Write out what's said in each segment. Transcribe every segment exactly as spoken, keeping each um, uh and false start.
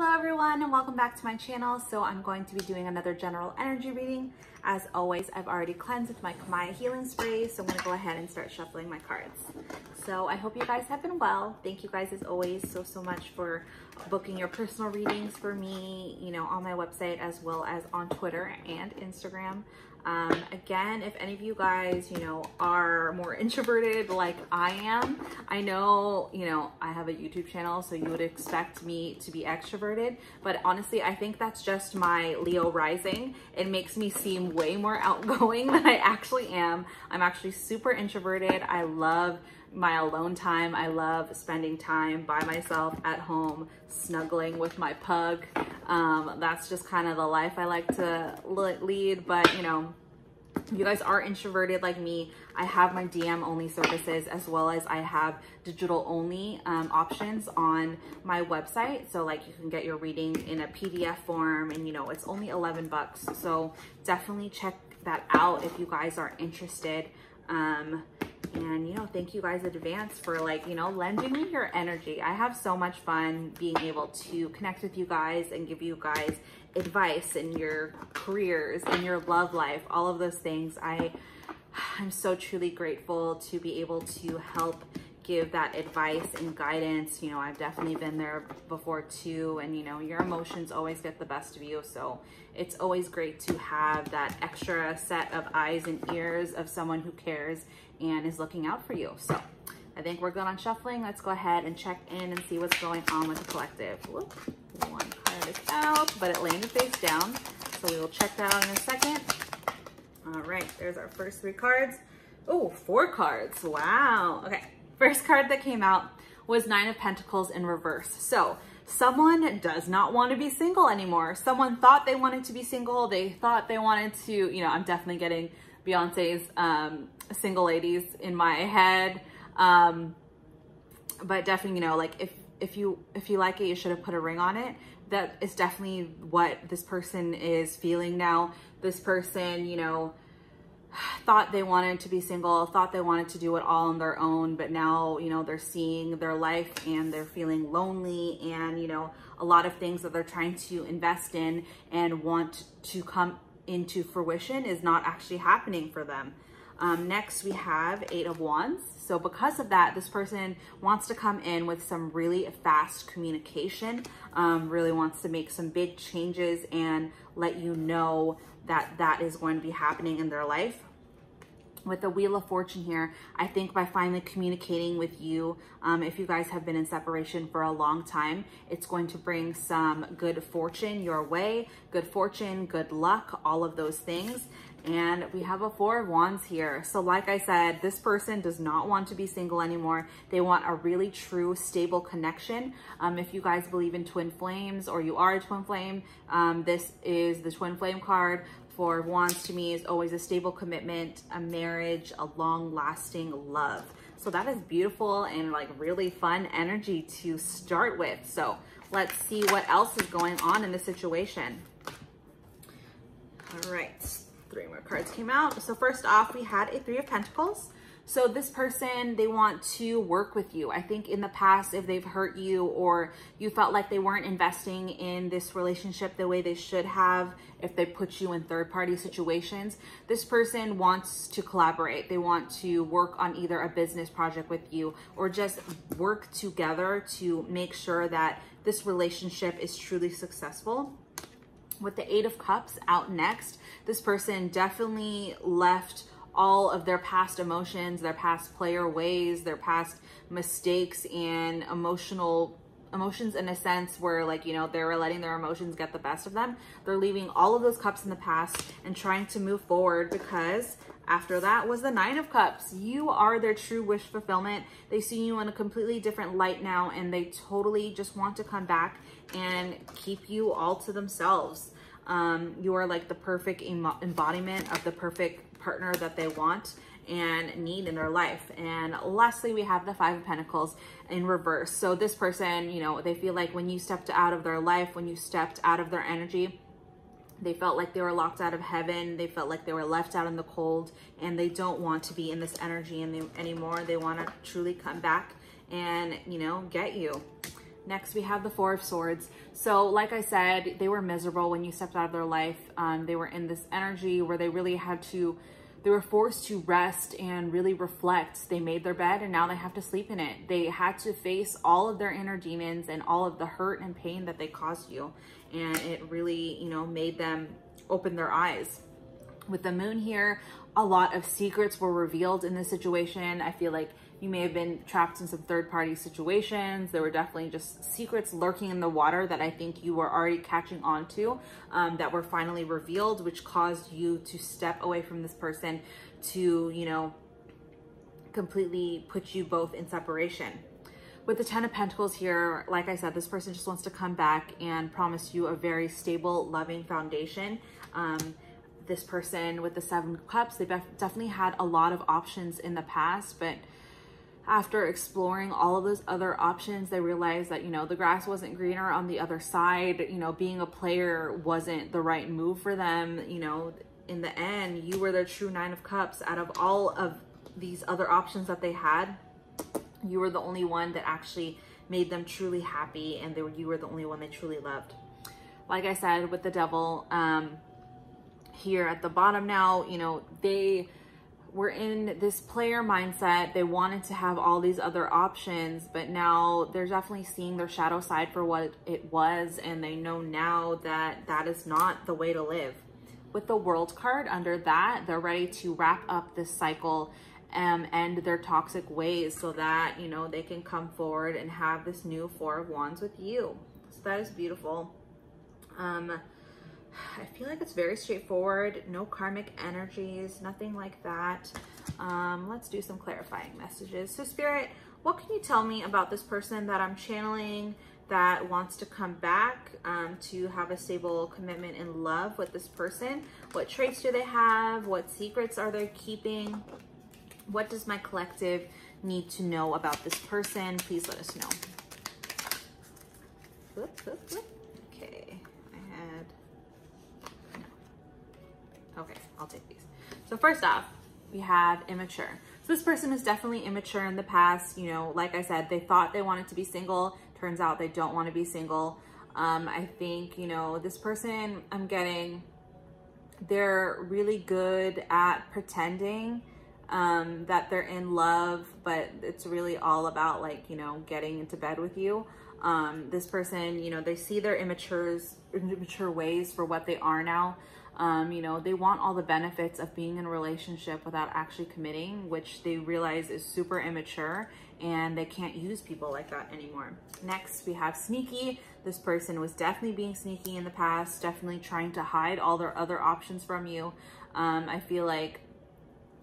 Hello everyone and welcome back to my channel. So I'm going to be doing another general energy reading. As always, I've already cleansed with my Camaya Healing Spray, so I'm going to go ahead and start shuffling my cards. So I hope you guys have been well. Thank you guys as always so, so much for booking your personal readings for me, you know, on my website as well as on Twitter and Instagram. Um, again, if any of you guys, you know, are more introverted like I am, I know, you know, I have a YouTube channel, so you would expect me to be extroverted, but honestly, I think that's just my Leo rising. It makes me seem way more outgoing than I actually am. I'm actually super introverted. I love my alone time. I love spending time by myself at home, snuggling with my pug. Um, that's just kind of the life I like to lead. But you know, if you guys are introverted like me, I have my D M only services as well as I have digital only um, options on my website. So like you can get your reading in a P D F form and you know, it's only eleven bucks. So definitely check that out if you guys are interested. Um, And, you know, thank you guys in advance for, like, you know, lending me your energy. I have so much fun being able to connect with you guys and give you guys advice in your careers, in your love life, all of those things. I, I'm so truly grateful to be able to help give that advice and guidance. You know, I've definitely been there before too. And, you know, your emotions always get the best of you. So it's always great to have that extra set of eyes and ears of someone who cares and is looking out for you. So I think we're good on shuffling. Let's go ahead and check in and see what's going on with the collective. Whoop. One card is out, but it landed face down. So we will check that out in a second. All right, there's our first three cards. Oh, four cards, wow. Okay, first card that came out was Nine of Pentacles in reverse. So someone does not want to be single anymore. Someone thought they wanted to be single. They thought they wanted to, you know, I'm definitely getting Beyonce's um, single ladies in my head. Um, but definitely, you know, like if, if you, if you like it, you should have put a ring on it. That is definitely what this person is feeling now. This person, you know, thought they wanted to be single, thought they wanted to do it all on their own, but now, you know, they're seeing their life and they're feeling lonely and, you know, a lot of things that they're trying to invest in and want to come into fruition is not actually happening for them. Um, next, we have Eight of Wands. So because of that, this person wants to come in with some really fast communication, um, really wants to make some big changes and let you know that that is going to be happening in their life. With the Wheel of Fortune here, I think by finally communicating with you, um, if you guys have been in separation for a long time, it's going to bring some good fortune your way, good fortune, good luck, all of those things. And we have a Four of Wands here. So like I said, this person does not want to be single anymore. They want a really true, stable connection. Um, if you guys believe in twin flames or you are a twin flame, um, this is the twin flame card. Four of Wands to me is always a stable commitment, a marriage, a long-lasting love. So that is beautiful and like really fun energy to start with. So let's see what else is going on in this situation. All right, three more cards came out. So first off, we had a Three of Pentacles. So this person, they want to work with you. I think in the past, if they've hurt you or you felt like they weren't investing in this relationship the way they should have, if they put you in third-party situations, this person wants to collaborate. They want to work on either a business project with you or just work together to make sure that this relationship is truly successful. With the Eight of Cups out next, this person definitely left all of their past emotions, their past player ways, their past mistakes and emotional emotions in a sense where like, you know, they were letting their emotions get the best of them. They're leaving all of those cups in the past and trying to move forward because after that was the Nine of Cups. You are their true wish fulfillment. They see you in a completely different light now and they totally just want to come back and keep you all to themselves. Um, you are like the perfect embodiment of the perfect partner that they want and need in their life. And lastly, we have the Five of Pentacles in reverse. So this person, you know, they feel like when you stepped out of their life, when you stepped out of their energy, they felt like they were locked out of heaven. They felt like they were left out in the cold and they don't want to be in this energy anymore. They want to truly come back and, you know, get you. Next, we have the Four of Swords. So like I said, they were miserable when you stepped out of their life. Um, they were in this energy where they really had to, they were forced to rest and really reflect. They made their bed and now they have to sleep in it. They had to face all of their inner demons and all of the hurt and pain that they caused you. And it really, you know, made them open their eyes. With the moon here, a lot of secrets were revealed in this situation. I feel like you may have been trapped in some third-party situations. There were definitely just secrets lurking in the water that I think you were already catching on to, um, that were finally revealed, which caused you to step away from this person to, you know, completely put you both in separation. With the Ten of Pentacles here, like I said, this person just wants to come back and promise you a very stable, loving foundation. Um, this person with the Seven of Cups, they definitely had a lot of options in the past, but after exploring all of those other options, they realized that, you know, the grass wasn't greener on the other side. You know, being a player wasn't the right move for them. You know, in the end, you were their true Nine of Cups. Out of all of these other options that they had, you were the only one that actually made them truly happy, and they were, you were the only one they truly loved. Like I said, with the Devil um, here at the bottom now, you know, they... we're in this player mindset. They wanted to have all these other options, but now they're definitely seeing their shadow side for what it was, and they know now that that is not the way to live. With the World card under that, they're ready to wrap up this cycle and end their toxic ways so that, you know, they can come forward and have this new Four of Wands with you. So that is beautiful. Um... I feel like it's very straightforward. No karmic energies, nothing like that. Um, let's do some clarifying messages. So Spirit, what can you tell me about this person that I'm channeling that wants to come back um, to have a stable commitment and love with this person? What traits do they have? What secrets are they keeping? What does my collective need to know about this person? Please let us know. Whoop, whoop, whoop. Okay, I'll take these. So first off, we have immature. So this person is definitely immature in the past. You know, like I said, they thought they wanted to be single. Turns out they don't want to be single. Um, I think, you know, this person I'm getting, they're really good at pretending um, that they're in love, but it's really all about, like, you know, getting into bed with you. Um, this person, you know, they see their immatures, immature ways for what they are now. Um, you know, they want all the benefits of being in a relationship without actually committing, which they realize is super immature, and they can't use people like that anymore. Next, we have sneaky. This person was definitely being sneaky in the past, definitely trying to hide all their other options from you. Um, I feel like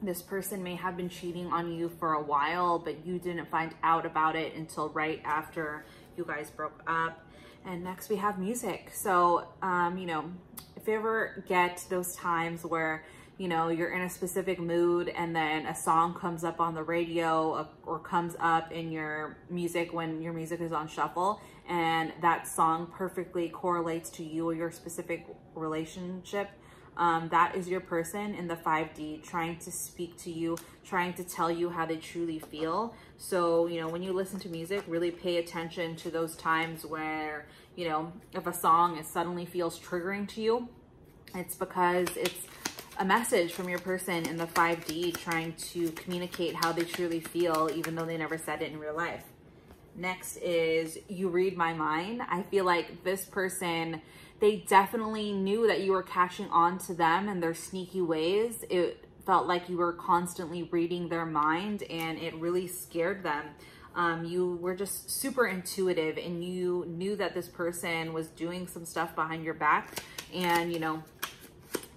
this person may have been cheating on you for a while, but you didn't find out about it until right after you guys broke up. And next we have music. So, um, you know, if you ever get those times where, you know, you're in a specific mood and then a song comes up on the radio or comes up in your music when your music is on shuffle, and that song perfectly correlates to you or your specific relationship, um, that is your person in the five D trying to speak to you, trying to tell you how they truly feel. So, you know, when you listen to music, really pay attention to those times where, you know, if a song is suddenly feels triggering to you, it's because it's a message from your person in the five D trying to communicate how they truly feel, even though they never said it in real life. Next is you read my mind. I feel like this person, they definitely knew that you were catching on to them and their sneaky ways. It felt like you were constantly reading their mind, and it really scared them. Um, you were just super intuitive, and you knew that this person was doing some stuff behind your back, and, you know,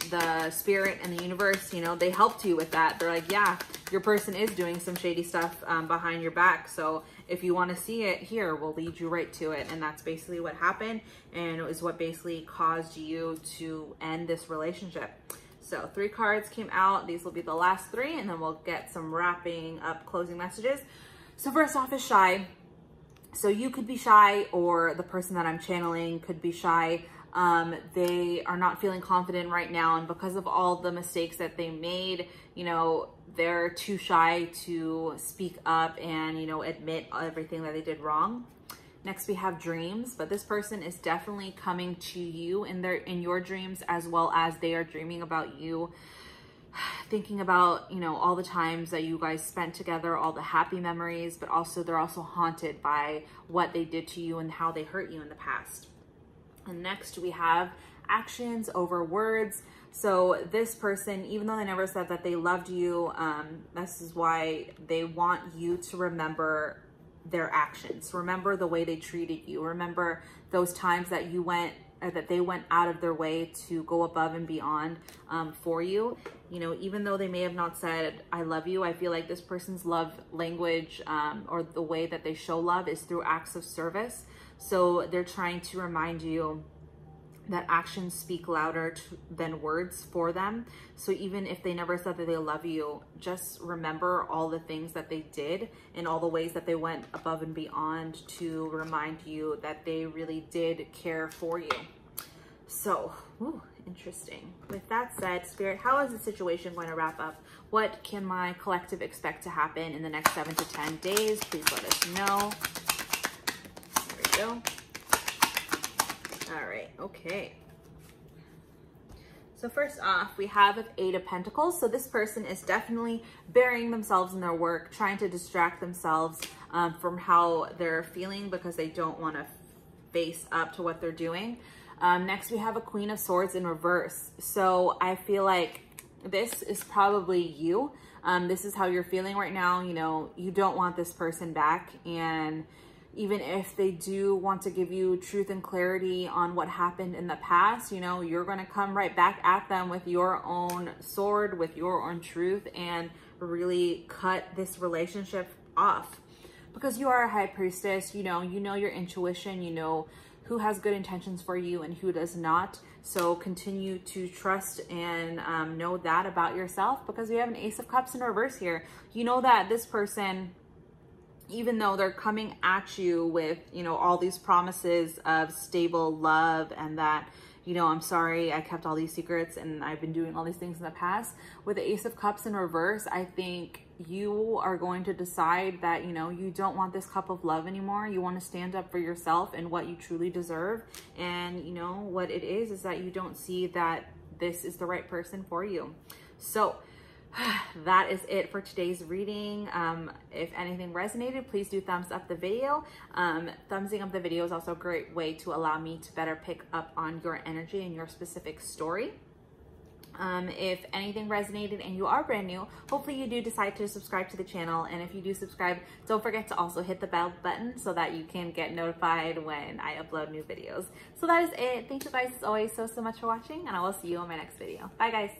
the spirit and the universe, you know, they helped you with that. They're like, yeah, your person is doing some shady stuff um, behind your back. So if you want to see it, here, we'll lead you right to it. And that's basically what happened, and it was what basically caused you to end this relationship. So three cards came out. These will be the last three, and then we'll get some wrapping up closing messages. So first off is shy. So you could be shy, or the person that I'm channeling could be shy. Um, they are not feeling confident right now, and because of all the mistakes that they made, you know, they're too shy to speak up and, you know, admit everything that they did wrong. Next, we have dreams, but this person is definitely coming to you in their in your dreams, as well as they are dreaming about you, thinking about, you know, all the times that you guys spent together, all the happy memories, but also they're also haunted by what they did to you and how they hurt you in the past. And next we have actions over words. So this person, even though they never said that they loved you, um, this is why they want you to remember their actions. Remember the way they treated you. Remember those times that you went, or that they went out of their way to go above and beyond um, for you. You know, even though they may have not said, I love you, I feel like this person's love language um, or the way that they show love is through acts of service. So they're trying to remind you that actions speak louder to, than words for them. So even if they never said that they love you, just remember all the things that they did and all the ways that they went above and beyond to remind you that they really did care for you. So, ooh, interesting. With that said, Spirit, how is the situation going to wrap up? What can my collective expect to happen in the next seven to ten days? Please let us know. There we go. All right, okay. So first off, we have an Eight of Pentacles. So this person is definitely burying themselves in their work, trying to distract themselves um, from how they're feeling because they don't want to face up to what they're doing. Um, next, we have a Queen of Swords in reverse. So I feel like this is probably you. Um, this is how you're feeling right now. You know, you don't want this person back, and even if they do want to give you truth and clarity on what happened in the past, you know, you're going to come right back at them with your own sword, with your own truth, and really cut this relationship off. Because you are a High Priestess, you know, you know your intuition, you know who has good intentions for you and who does not. So continue to trust and um, know that about yourself, because we have an Ace of Cups in reverse here. You know that this person, even though they're coming at you with, you know, all these promises of stable love and that, you know, I'm sorry, I kept all these secrets and I've been doing all these things in the past. With the Ace of Cups in reverse, I think you are going to decide that, you know, you don't want this cup of love anymore. You want to stand up for yourself and what you truly deserve. And, you know, what it is, is that you don't see that this is the right person for you. So that is it for today's reading. Um, if anything resonated, please do thumbs up the video. Um, thumbsing up the video is also a great way to allow me to better pick up on your energy and your specific story. Um, if anything resonated and you are brand new, hopefully you do decide to subscribe to the channel. And if you do subscribe, don't forget to also hit the bell button so that you can get notified when I upload new videos. So that is it. Thank you guys as always so, so much for watching, and I will see you on my next video. Bye guys.